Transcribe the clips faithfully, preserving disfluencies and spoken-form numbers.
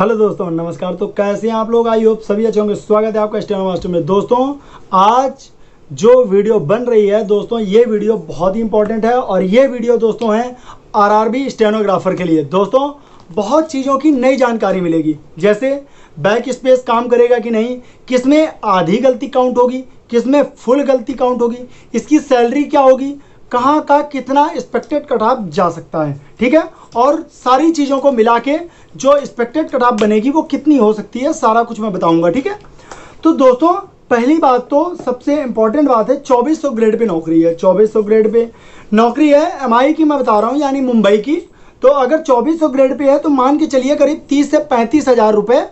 Hello दोस्तों नमस्कार। तो कैसे हैं आप लोग, आई होप सभी अच्छे होंगे। स्वागत है आपका स्टेनो मास्टर में। दोस्तों आज जो वीडियो बन रही है दोस्तों, ये वीडियो बहुत ही इंपॉर्टेंट है और ये वीडियो दोस्तों है आरआरबी स्टेनोग्राफर के लिए। दोस्तों बहुत चीज़ों की नई जानकारी मिलेगी, जैसे बैक स्पेस काम करेगा कि नहीं, किस में आधी गलती काउंट होगी, किस में फुल गलती काउंट होगी, इसकी सैलरी क्या होगी, कहाँ का कितना एक्सपेक्टेड कटाप जा सकता है, ठीक है। और सारी चीज़ों को मिला के जो एक्सपेक्टेड कटाप बनेगी वो कितनी हो सकती है, सारा कुछ मैं बताऊंगा, ठीक है। तो दोस्तों पहली बात तो सबसे इम्पॉर्टेंट बात है, चौबीस सौ ग्रेड पे नौकरी है। चौबीस सौ ग्रेड पे नौकरी है, एमआई की मैं बता रहा हूँ, यानी मुंबई की। तो अगर चौबीस सौ ग्रेड पे है तो मान के चलिए करीब तीस से पैंतीस हज़ार रुपये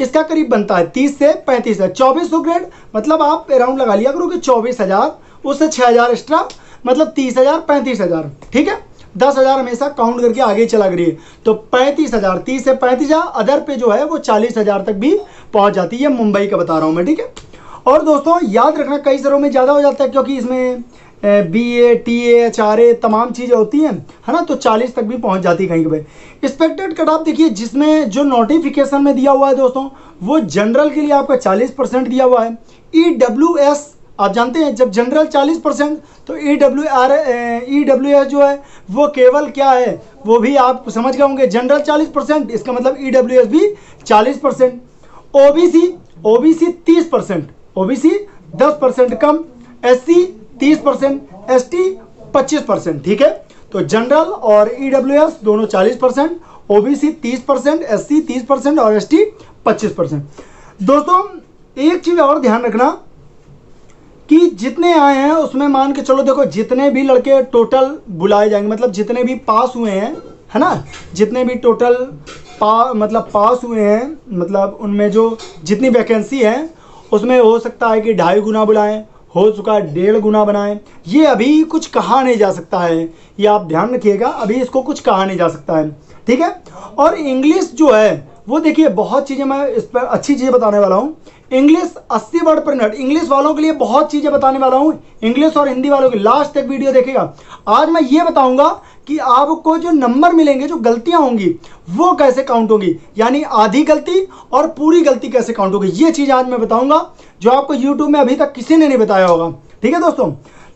इसका करीब बनता है। तीस से पैंतीस हज़ार चौबीस सौ ग्रेड मतलब आप अराउंड लगा लिया करो कि चौबीस हज़ार उससे छः हज़ार एक्स्ट्रा मतलब तीस हज़ार, पैंतीस हज़ार, ठीक है। दस हज़ार हमेशा काउंट करके आगे चला करिए। तो पैंतीस हज़ार, तीस से पैंतीस हज़ार, अदर पे जो है वो चालीस हज़ार तक भी पहुंच जाती है। मुंबई का बता रहा हूं मैं, ठीक है। और दोस्तों याद रखना कई शहरों में ज़्यादा हो जाता है क्योंकि इसमें B A T A H R A तमाम चीज़ें होती हैं, है ना। तो चालीस तक भी पहुंच जाती है कहीं कहीं। एक्सपेक्टेड कट ऑफ देखिए, जिसमें जो नोटिफिकेशन में दिया हुआ है दोस्तों, वो जनरल के लिए आपका चालीस परसेंट दिया हुआ है। ई डब्ल्यू एस आप जानते हैं, जब जनरल चालीस परसेंट तो E W or E W S जो है वो केवल क्या है, वो भी आप समझ गए होंगे। जनरल चालीस परसेंट, इसका मतलब ई डब्ल्यू एस भी चालीस percent. O B C O B C तीस परसेंट ओ बी सी दस परसेंट कम। एस सी तीस परसेंट, एस टी पच्चीस परसेंट, ठीक है। तो जनरल और ई डब्ल्यू एस दोनों चालीस परसेंट, ओ बी सी तीस परसेंट, एस सी तीस परसेंट और एस टी पच्चीस परसेंट। दोस्तों एक चीज़ और ध्यान रखना कि जितने आए हैं उसमें मान के चलो, देखो जितने भी लड़के टोटल बुलाए जाएंगे, मतलब जितने भी पास हुए हैं, है ना, जितने भी टोटल पा मतलब पास हुए हैं, मतलब उनमें जो जितनी वैकेंसी है उसमें हो सकता है कि ढाई गुना बुलाएं, हो चुका है डेढ़ गुना बनाएं। ये अभी कुछ कहा नहीं जा सकता है, ये आप ध्यान रखिएगा, अभी इसको कुछ कहा नहीं जा सकता है, ठीक है। और इंग्लिश जो है वो देखिए, बहुत चीज़ें मैं इस पर अच्छी चीज़ें बताने वाला हूँ। इंग्लिश अस्सी वर्ड पर मिनट, इंग्लिश वालों के लिए बहुत चीज़ें बताने वाला हूँ, इंग्लिश और हिंदी वालों के। लास्ट तक वीडियो देखिएगा। आज मैं ये बताऊंगा कि आपको जो नंबर मिलेंगे, जो गलतियाँ होंगी वो कैसे काउंट होंगी, यानी आधी गलती और पूरी गलती कैसे काउंट होगी, ये चीज़ आज मैं बताऊँगा, जो आपको यूट्यूब में अभी तक किसी ने नहीं बताया होगा, ठीक है दोस्तों।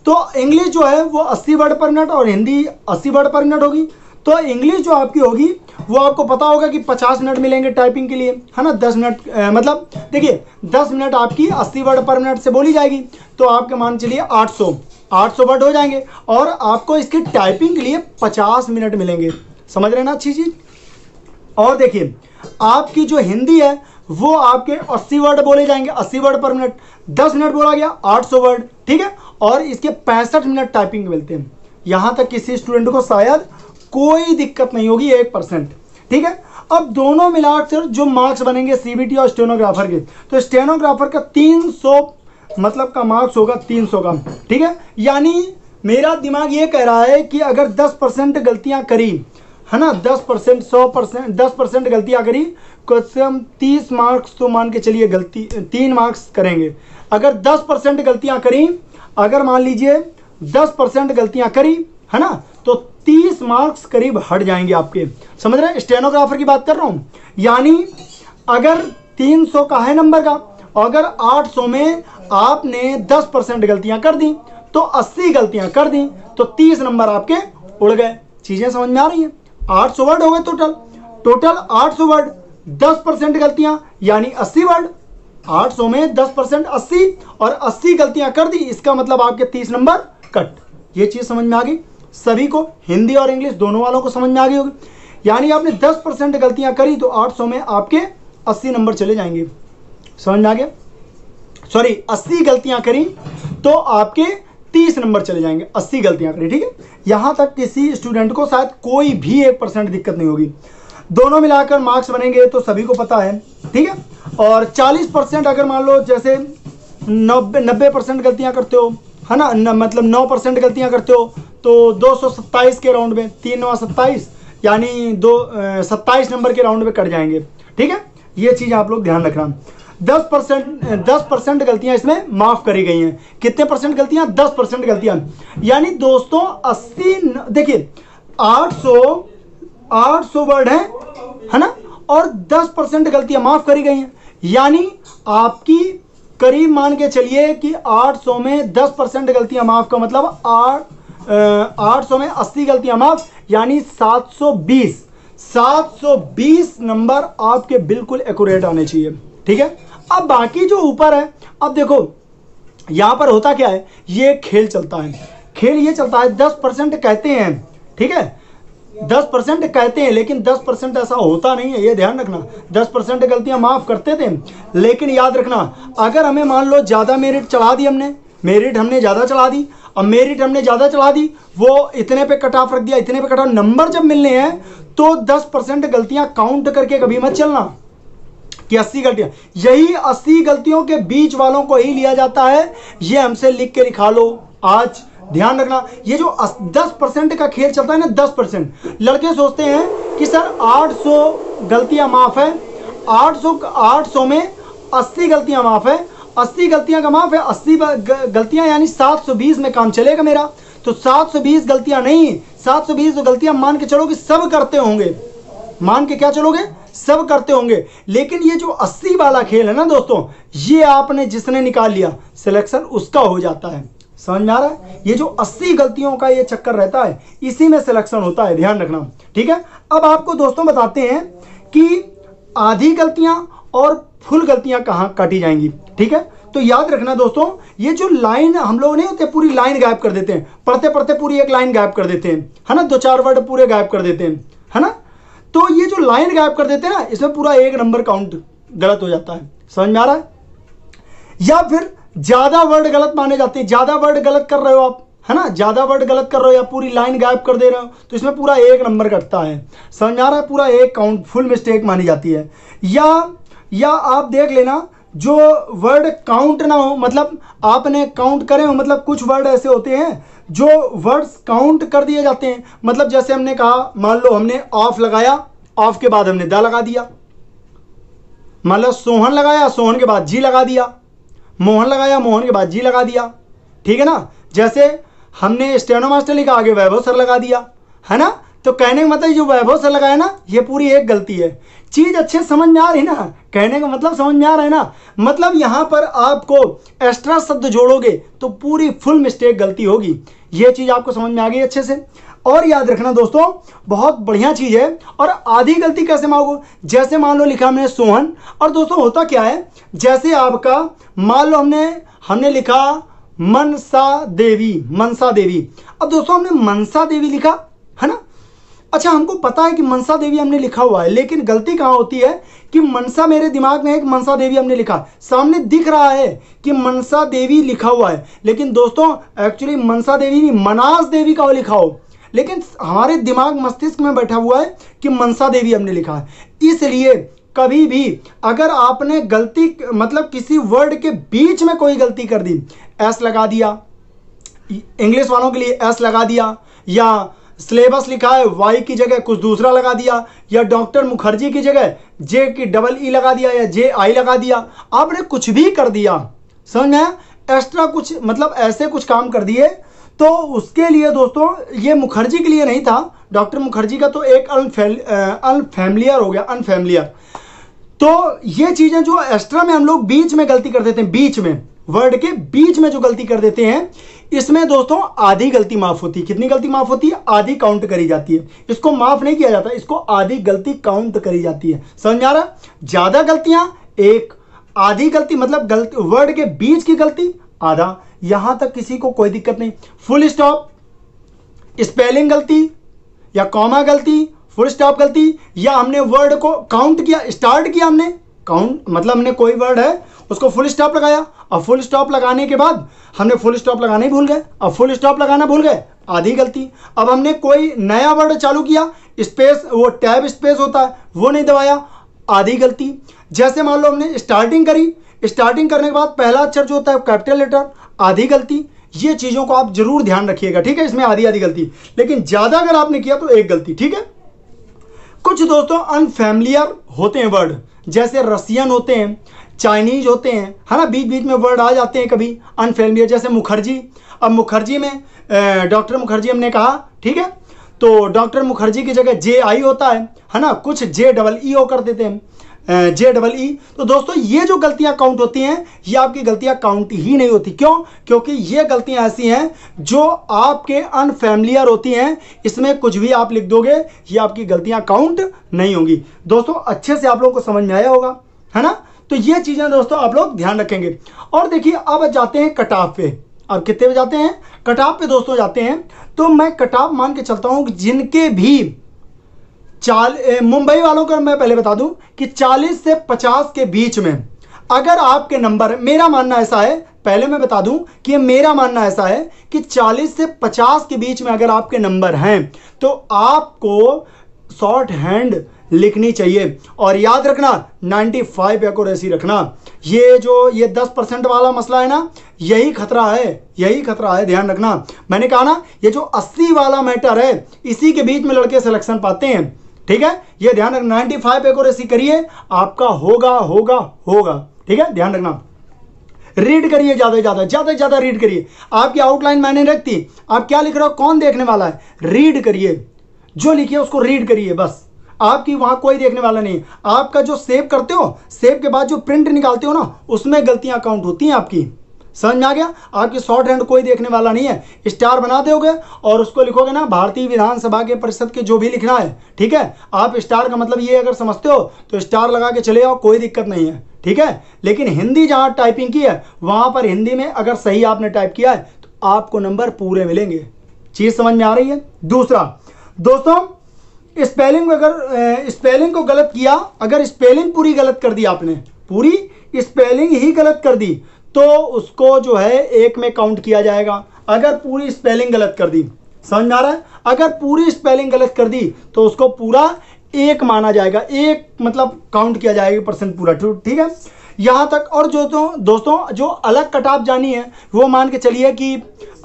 तो इंग्लिश जो है वो अस्सी वर्ड पर मिनट और हिंदी अस्सी वर्ड पर मिनट होगी। तो इंग्लिश जो आपकी होगी वो आपको पता होगा कि पचास मिनट मिलेंगे टाइपिंग के लिए, है ना। दस मिनट ए, मतलब देखिए दस मिनट आपकी अस्सी वर्ड पर मिनट से बोली जाएगी, तो आपके मान चलिए आठ सौ वर्ड हो जाएंगे और आपको इसकी टाइपिंग के लिए पचास मिनट मिलेंगे, समझ रहे ना, अच्छी चीज़। और देखिए आपकी जो हिंदी है वो आपके अस्सी वर्ड बोले जाएंगे, अस्सी वर्ड पर मिनट, दस मिनट बोला गया, आठ सौ वर्ड, ठीक है। और इसके पैंसठ मिनट टाइपिंग मिलते हैं। यहाँ तक किसी स्टूडेंट को शायद कोई दिक्कत नहीं होगी, एक परसेंट, ठीक है। अब दोनों मिलाकर जो मार्क्स बनेंगे सीबीटी और स्टेनोग्राफर के, तो स्टेनोग्राफर का तीन सौ मतलब का मार्क्स होगा, तीन सौ का, ठीक है। यानी मेरा दिमाग ये कह रहा है कि अगर दस परसेंट गलतियां करी, है ना, दस परसेंट, सौ परसेंट, दस परसेंट गलतियाँ करी, कुछ से हम तीस मार्क्स तो मान के चलिए गलती तीन मार्क्स करेंगे। अगर दस परसेंट गलतियाँ करी, अगर मान लीजिए दस परसेंट गलतियाँ करी, है ना, तो तीस मार्क्स करीब हट जाएंगे आपके, समझ रहे हैं, स्टेनोग्राफर की बात कर रहा हूँ। यानी अगर तीन सौ का है नंबर का, अगर आठ सौ में आपने दस परसेंट गलतियाँ कर दी तो अस्सी गलतियाँ कर दी तो तीस नंबर आपके उड़ गए। चीज़ें समझ में आ रही हैं। आठ सौ वर्ड हो गए टोटल, टोटल आठ सौ वर्ड, दस परसेंट गलतियाँ यानी अस्सी वर्ड, आठ सौ में दस परसेंट अस्सी और अस्सी गलतियाँ कर दी, इसका मतलब आपके तीस नंबर कट। ये चीज़ समझ में आ गई सभी को, हिंदी और इंग्लिश दोनों वालों को समझ में आ गई होगी। यानी आपने दस परसेंट गलतियां करी तो आठ सौ में आपके अस्सी नंबर चले जाएंगे, समझ में आ गया। सॉरी, अस्सी गलतियां करी तो आपके तीस नंबर चले जाएंगे, अस्सी गलतियां करी, ठीक है। यहां तक किसी स्टूडेंट को शायद कोई भी एक परसेंट दिक्कत नहीं होगी। दोनों मिलाकर मार्क्स बनेंगे तो सभी को पता है, ठीक है। और चालीस परसेंट अगर मान लो जैसे नब्बे नब्बे परसेंट गलतियाँ करते हो, है ना, न, मतलब नौ परसेंट गलतियाँ करते हो तो दो सौ सत्ताईस के राउंड में, तीन नौ सत्ताईस यानी दो सत्ताईस नंबर के राउंड में कट जाएंगे, ठीक है। ये चीज़ आप लोग ध्यान रखना। दस परसेंट दस परसेंट गलतियाँ इसमें माफ़ करी गई हैं। कितने परसेंट गलतियाँ? दस परसेंट गलतियाँ। यानी दोस्तों अस्सी, देखिए आठ सौ आठ सौ वर्ड हैं, है ना, और दस परसेंट गलतियां माफ करी गई हैं, यानी आपकी करीब मान के चलिए कि आठ सौ में दस परसेंट गलतियां माफ का मतलब आठ आठ सौ में अस्सी गलतियां माफ, यानी सात सौ बीस सात सौ बीस नंबर आपके बिल्कुल एक्यूरेट आने चाहिए। ठीक है, अब बाकी जो ऊपर है, अब देखो यहां पर होता क्या है, ये खेल चलता है, खेल ये चलता है दस परसेंट कहते हैं, ठीक है दस परसेंट कहते हैं लेकिन दस परसेंट ऐसा होता नहीं है, ये ध्यान रखना। दस परसेंट गलतियां माफ करते थे, लेकिन याद रखना अगर हमें मान लो ज़्यादा मेरिट चढ़ा दी हमने, मेरिट हमने ज़्यादा चढ़ा दी, अब मेरिट हमने ज़्यादा चढ़ा दी, वो इतने पे कट ऑफ रख दिया, इतने पे कट ऑफ नंबर जब मिलने हैं तो दस परसेंट गलतियाँ काउंट करके कभी मत चलना कि अस्सी गलतियां, यही अस्सी गलतियों के बीच वालों को ही लिया जाता है। ये हमसे लिख के दिखा लो आज, ध्यान रखना। ये जो दस परसेंट का खेल चलता है ना, दस परसेंट लड़के सोचते हैं कि सर आठ सौ गलतियां माफ है, आठ सौ आठ सौ में अस्सी गलतियां माफ है, अस्सी गलतियां का माफ है, अस्सी गलतियां यानी सात सौ बीस में काम चलेगा मेरा, तो सात सौ बीस गलतियां नहीं, सात सौ बीस गलतियां मान के चलोगे सब करते होंगे, मान के क्या चलोगे सब करते होंगे। लेकिन ये जो अस्सी वाला खेल है ना दोस्तों, ये आपने जिसने निकाल लिया सिलेक्शन उसका हो जाता है, समझ में आ रहा है। ये जो अस्सी गलतियों का ये चक्कर रहता है, इसी में सिलेक्शन होता है, ध्यान रखना। ठीक है, अब आपको दोस्तों बताते हैं कि आधी गलतियां और फुल गलतियां कहाँ काटी जाएंगी। ठीक है, तो याद रखना दोस्तों, ये जो लाइन हम लोग नहीं होते, पूरी लाइन गायब कर देते हैं, पढ़ते पढ़ते पूरी एक लाइन गायब कर देते हैं, है ना, दो चार वर्ड पूरे गायब कर देते हैं, है ना, तो ये जो लाइन गायब कर देते हैं ना, इसमें पूरा एक नंबर काउंट गलत हो जाता है, समझ में आ रहा है। या फिर ज्यादा वर्ड गलत माने जाते हैं, ज्यादा वर्ड गलत कर रहे हो आप, है ना, ज्यादा वर्ड गलत कर रहे हो या पूरी लाइन गायब कर दे रहे हो, तो इसमें पूरा एक नंबर कटता है, समझ आ रहा है, पूरा एक काउंट फुल मिस्टेक मानी जाती है। या या आप देख लेना जो वर्ड काउंट ना हो, मतलब आपने काउंट करे हो, मतलब कुछ वर्ड ऐसे होते हैं जो वर्ड्स काउंट कर दिए जाते हैं, मतलब जैसे हमने कहा मान लो हमने ऑफ लगाया, ऑफ के बाद हमने द लगा दिया, मतलब सोहन लगाया, सोहन के बाद जी लगा दिया, मोहन लगाया, मोहन के बाद जी लगा दिया, ठीक है ना। जैसे हमने स्टेनो मास्टर लिखा, आगे वैभव सर लगा दिया, है ना, तो कहने का मतलब जो वैभव सर लगाया ना, ये पूरी एक गलती है। चीज़ अच्छे समझ में आ रही ना, कहने का मतलब समझ में आ रहा है ना, मतलब यहाँ पर आपको एक्स्ट्रा शब्द जोड़ोगे तो पूरी फुल मिस्टेक गलती होगी, ये चीज़ आपको समझ में आ गई अच्छे से। और याद रखना दोस्तों, बहुत बढ़िया चीज़ है। और आधी गलती कैसे माफोगे, जैसे मान लो लिखा हमने सोहन, और दोस्तों होता क्या है, जैसे आपका मान लो हमने हमने लिखा मनसा देवी, मनसा देवी, अब दोस्तों हमने मनसा देवी लिखा, है ना, अच्छा हमको पता है कि मनसा देवी हमने लिखा हुआ है, लेकिन गलती कहाँ होती है कि मनसा, मेरे दिमाग में है कि मनसा देवी हमने लिखा, सामने दिख रहा है कि मनसा देवी लिखा हुआ है, लेकिन दोस्तों एक्चुअली मनसा देवी नहीं, मनास देवी का वो लिखा हो, लेकिन हमारे दिमाग मस्तिष्क में बैठा हुआ है कि मनसा देवी हमने लिखा है। इसलिए कभी भी अगर आपने गलती, मतलब किसी वर्ड के बीच में कोई गलती कर दी, एस लगा दिया, इंग्लिश वालों के लिए एस लगा दिया, या सिलेबस लिखा है वाई की जगह कुछ दूसरा लगा दिया, या डॉक्टर मुखर्जी की जगह जे की डबल ई लगा दिया, या जे आई लगा दिया, आपने कुछ भी कर दिया, समझ में आया, एक्स्ट्रा कुछ, मतलब ऐसे कुछ काम कर दिए, तो उसके लिए दोस्तों ये मुखर्जी के लिए नहीं था, डॉक्टर मुखर्जी का तो एक अनफेल अनफेमिलियर हो गया, अनफेमिलियर। तो ये चीज़ें जो एक्स्ट्रा में हम लोग बीच में गलती कर देते हैं, बीच में वर्ड के बीच में जो गलती कर देते हैं, इसमें दोस्तों आधी गलती माफ होती है। कितनी गलती माफ होती है, आधी काउंट करी जाती है, इसको माफ नहीं किया जाता, इसको आधी गलती काउंट करी जाती है, समझ आ रहा। ज्यादा गलतियां एक, आधी गलती मतलब गलती वर्ड के बीच की गलती आधा, यहां तक किसी को कोई दिक्कत नहीं। फुल स्टॉप, स्पेलिंग गलती या कॉमा गलती, फुल स्टॉप गलती, या हमने वर्ड को काउंट किया, स्टार्ट किया हमने काउंट, मतलब हमने कोई वर्ड है उसको फुल स्टॉप लगाया, अब फुल स्टॉप लगाने के बाद हमने फुल स्टॉप लगाना ही भूल गए, अब फुल स्टॉप लगाना भूल गए, आधी गलती। अब हमने कोई नया वर्ड चालू किया, स्पेस, वो टैब स्पेस होता है वो नहीं दबाया, आधी गलती। जैसे मान लो हमने स्टार्टिंग करी, स्टार्टिंग करने के बाद पहला अक्षर जो होता है कैपिटल लेटर, आधी गलती। ये चीज़ों को आप जरूर ध्यान रखिएगा, ठीक है, इसमें आधी आधी गलती, लेकिन ज़्यादा अगर आपने किया तो एक गलती, ठीक है। कुछ दोस्तों अनफैमिलियर होते हैं वर्ड, जैसे रसियन होते हैं, चाइनीज होते हैं, है ना, बीच बीच में वर्ड आ जाते हैं कभी अनफैमिलियर, जैसे मुखर्जी, अब मुखर्जी में डॉक्टर मुखर्जी हमने कहा, ठीक है, तो डॉक्टर मुखर्जी की जगह जे आई होता है, है ना, कुछ जे डबल ई ओ कर देते हैं, जे डबल ई। तो दोस्तों ये जो गलतियां काउंट होती हैं, ये आपकी गलतियां काउंट ही नहीं होती। क्यों? क्योंकि ये गलतियां ऐसी हैं जो आपके अनफैमिलियर होती हैं, इसमें कुछ भी आप लिख दोगे ये आपकी गलतियां काउंट नहीं होंगी। दोस्तों अच्छे से आप लोगों को समझ में आया होगा, है ना। तो ये चीज़ें दोस्तों आप लोग ध्यान रखेंगे। और देखिए अब जाते हैं कट ऑफ पे। अब कितने पे जाते हैं? कट ऑफ पे दोस्तों जाते हैं। तो मैं कट ऑफ मान के चलता हूँ कि जिनके भी चाल मुंबई वालों का मैं पहले बता दूं कि चालीस से पचास के बीच में अगर आपके नंबर, मेरा मानना ऐसा है, पहले मैं बता दूं कि मेरा मानना ऐसा है कि चालीस से पचास के बीच में अगर आपके नंबर हैं तो आपको शॉर्ट हैंड लिखनी चाहिए। और याद रखना पचानवे एक्यूरेसी रखना। ये जो ये दस परसेंट वाला मसला है ना, यही खतरा है, यही खतरा है, ध्यान रखना। मैंने कहा ना ये जो अस्सी वाला मैटर है, इसी के बीच में लड़के सिलेक्शन पाते हैं, ठीक है, ये ध्यान रखना। पचानवे एक्यूरेसी करिए, आपका होगा होगा होगा, ठीक है, ध्यान रखना। रीड करिए ज़्यादा से ज़्यादा, ज़्यादा से ज़्यादा रीड करिए। आपकी आउटलाइन मैंने रख दी, आप क्या लिख रहे हो कौन देखने वाला है, रीड करिए, जो लिखिए उसको रीड करिए, बस। आपकी वहां कोई देखने वाला नहीं। आपका जो सेव करते हो, सेव के बाद जो प्रिंट निकालते हो ना, उसमें गलतियां काउंट होती हैं आपकी, समझ में आ गया। आपकी शॉर्ट हैंड कोई देखने वाला नहीं है। स्टार बना दोगे और उसको लिखोगे ना भारतीय विधानसभा के परिषद के, जो भी लिखना है, ठीक है। आप स्टार का मतलब ये अगर समझते हो तो स्टार लगा के चले जाओ, कोई दिक्कत नहीं है, ठीक है। लेकिन हिंदी जहां टाइपिंग की है वहां पर हिंदी में अगर सही आपने टाइप किया है तो आपको नंबर पूरे मिलेंगे। चीज समझ में आ रही है। दूसरा दोस्तों स्पेलिंग, अगर स्पेलिंग को गलत किया, अगर स्पेलिंग पूरी गलत कर दी आपने, पूरी स्पेलिंग ही गलत कर दी तो उसको जो है एक में काउंट किया जाएगा। अगर पूरी स्पेलिंग गलत कर दी, समझ में आ रहा है, अगर पूरी स्पेलिंग गलत कर दी तो उसको पूरा एक माना जाएगा, एक मतलब काउंट किया जाएगा परसेंट पूरा, ठीक है, यहाँ तक। और जो तो दोस्तों जो अलग कट ऑफ जानी है वो मान के चलिए कि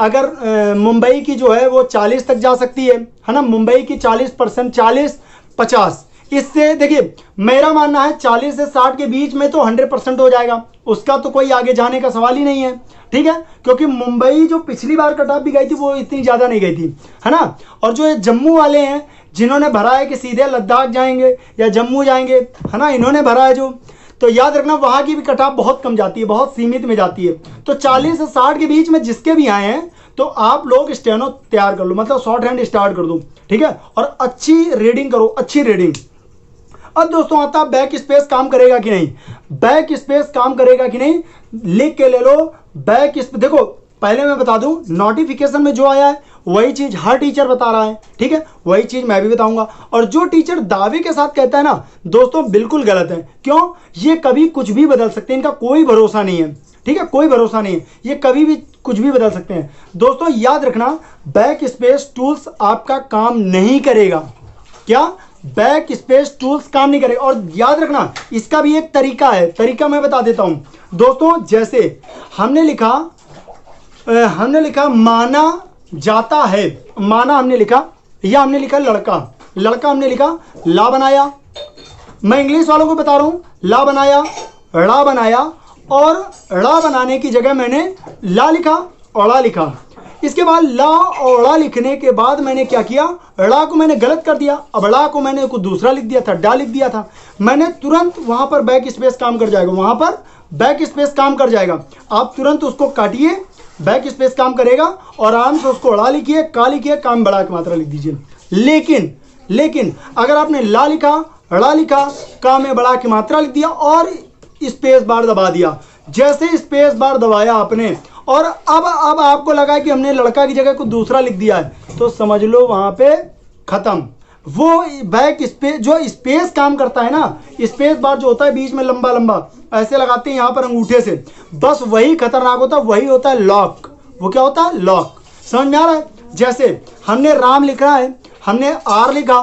अगर मुंबई की जो है वो चालीस तक जा सकती है, है ना, मुंबई की चालीस परसेंट, चालीस पचास, इससे देखिए मेरा मानना है चालीस से साठ के बीच में तो सौ परसेंट हो जाएगा, उसका तो कोई आगे जाने का सवाल ही नहीं है, ठीक है। क्योंकि मुंबई जो पिछली बार कट ऑफ भी गई थी वो इतनी ज़्यादा नहीं गई थी, है ना। और जो ये जम्मू वाले हैं जिन्होंने भरा है कि सीधे लद्दाख जाएंगे या जम्मू जाएंगे, है ना, इन्होंने भरा है जो, तो याद रखना वहाँ की भी कट ऑफ बहुत कम जाती है, बहुत सीमित में जाती है। तो चालीस से साठ के बीच में जिसके भी आए हैं तो आप लोग स्टेनो तैयार कर लो, मतलब शॉर्ट हैंड स्टार्ट कर दो, ठीक है, और अच्छी रीडिंग करो, अच्छी रीडिंग। अब दोस्तों आता है बैक स्पेस काम करेगा कि नहीं, बैक स्पेस काम करेगा कि नहीं, लिख के ले लो बैक स्पेस। देखो पहले मैं बता दूं नोटिफिकेशन में जो आया है वही चीज़ हर टीचर बता रहा है, ठीक है, वही चीज़ मैं भी बताऊंगा। और जो टीचर दावे के साथ कहता है ना दोस्तों, बिल्कुल गलत है। क्यों? ये कभी कुछ भी बदल सकते हैं, इनका कोई भरोसा नहीं है, ठीक है, कोई भरोसा नहीं है, ये कभी भी कुछ भी बदल सकते हैं। दोस्तों याद रखना बैक स्पेस टूल्स आपका काम नहीं करेगा। क्या? बैक स्पेस टूल्स काम नहीं करेगा। और याद रखना इसका भी एक तरीका है, तरीका मैं बता देता हूँ दोस्तों। जैसे हमने लिखा हमने लिखा माना जाता है, माना हमने लिखा, या हमने लिखा लड़का, लड़का हमने लिखा, ला बनाया, मैं इंग्लिश वालों को बता रहा हूँ, ला बनाया, ड़ा बनाया, और ड़ा बनाने की जगह मैंने ला लिखा, औड़ा लिखा। इसके बाद ला और ड़ा लिखने के बाद मैंने क्या किया, ड़ा को मैंने गलत कर दिया। अब ड़ा को मैंने कुछ दूसरा लिख दिया था, डा लिख दिया था मैंने, तुरंत वहाँ पर बैक स्पेस काम कर जाएगा, वहाँ पर बैक स्पेस काम कर जाएगा। आप तुरंत उसको काटिए, बैक स्पेस काम करेगा, और आराम से उसको अड़ा लिखिए, का लिखिए, काम बड़ा की मात्रा लिख दीजिए। लेकिन लेकिन अगर आपने ला लिखा, अड़ा लिखा, का में बड़ा की मात्रा लिख दिया और स्पेस बार दबा दिया, जैसे स्पेस बार दबाया आपने, और अब अब आपको लगा कि हमने लड़का की जगह कुछ दूसरा लिख दिया है, तो समझ लो वहाँ पे ख़त्म। वो बैक स्पेस, जो स्पेस काम करता है ना, स्पेस बार जो होता है बीच में लंबा लंबा ऐसे लगाते हैं यहाँ पर अंगूठे से, बस वही खतरनाक होता है, वही होता है लॉक। वो क्या होता है? लॉक। समझ में आ रहा है? जैसे हमने राम लिखा है, हमने आर लिखा,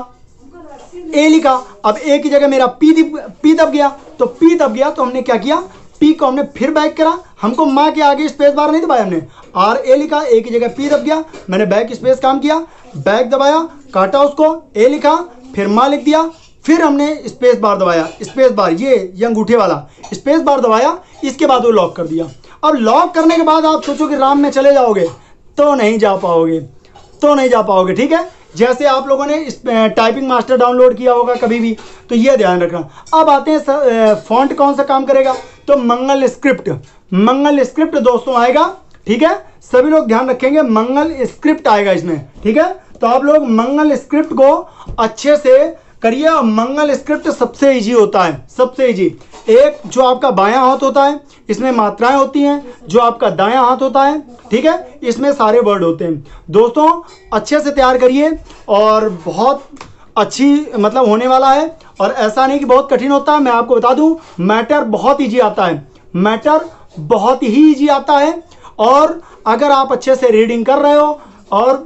ए लिखा, अब ए की जगह मेरा पी पी दब गया, तो पी दब गया तो हमने क्या किया, पी को हमने फिर बैक करा, हमको माँ के आगे स्पेस बार नहीं दबाया हमने, आर ए लिखा, ए की जगह पी दब गया, मैंने बैक स्पेस काम किया, बैक दबाया, काटा उसको, ए लिखा, फिर माँ लिख दिया, फिर हमने स्पेस बार दबाया, स्पेस बार ये अंगूठे वाला स्पेस बार दबाया, इसके बाद वो लॉक कर दिया। अब लॉक करने के बाद आप सोचो कि राम में चले जाओगे तो नहीं जा पाओगे, तो नहीं जा पाओगे, ठीक है। जैसे आप लोगों ने टाइपिंग मास्टर डाउनलोड किया होगा कभी भी, तो ये ध्यान रखना। अब आते हैं फॉन्ट कौन सा काम करेगा, तो मंगल स्क्रिप्ट, मंगल स्क्रिप्ट दोस्तों आएगा, ठीक है, सभी लोग ध्यान रखेंगे मंगल स्क्रिप्ट आएगा इसमें, ठीक है। तो आप लोग मंगल स्क्रिप्ट को अच्छे से करिए। मंगल स्क्रिप्ट सबसे इजी होता है, सबसे इजी। एक जो आपका बायां हाथ होता है इसमें मात्राएं होती हैं, जो आपका दायां हाथ होता है, ठीक है, इसमें सारे वर्ड होते हैं। दोस्तों अच्छे से तैयार करिए और बहुत अच्छी मतलब होने वाला है, और ऐसा नहीं कि बहुत कठिन होता है। मैं आपको बता दूं, मैटर बहुत ईजी आता है, मैटर बहुत ही ईजी आता है। और अगर आप अच्छे से रीडिंग कर रहे हो और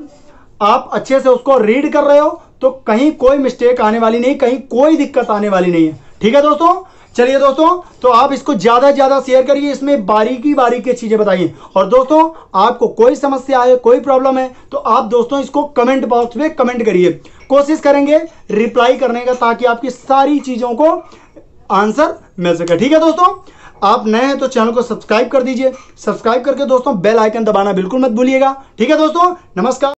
आप अच्छे से उसको रीड कर रहे हो तो कहीं कोई मिस्टेक आने वाली नहीं, कहीं कोई दिक्कत आने वाली नहीं है, ठीक है दोस्तों। चलिए दोस्तों, तो आप इसको ज़्यादा से ज़्यादा शेयर करिए, इसमें बारीकी बारीकी चीज़ें बताइए। और दोस्तों आपको कोई समस्या है, कोई प्रॉब्लम है, तो आप दोस्तों इसको कमेंट बॉक्स में कमेंट करिए, कोशिश करेंगे रिप्लाई करने का, ताकि आपकी सारी चीज़ों को आंसर मिल सके, ठीक है दोस्तों। आप नए हैं तो चैनल को सब्सक्राइब कर दीजिए, सब्सक्राइब करके दोस्तों बेल आइकन दबाना बिल्कुल मत भूलिएगा, ठीक है दोस्तों। नमस्कार।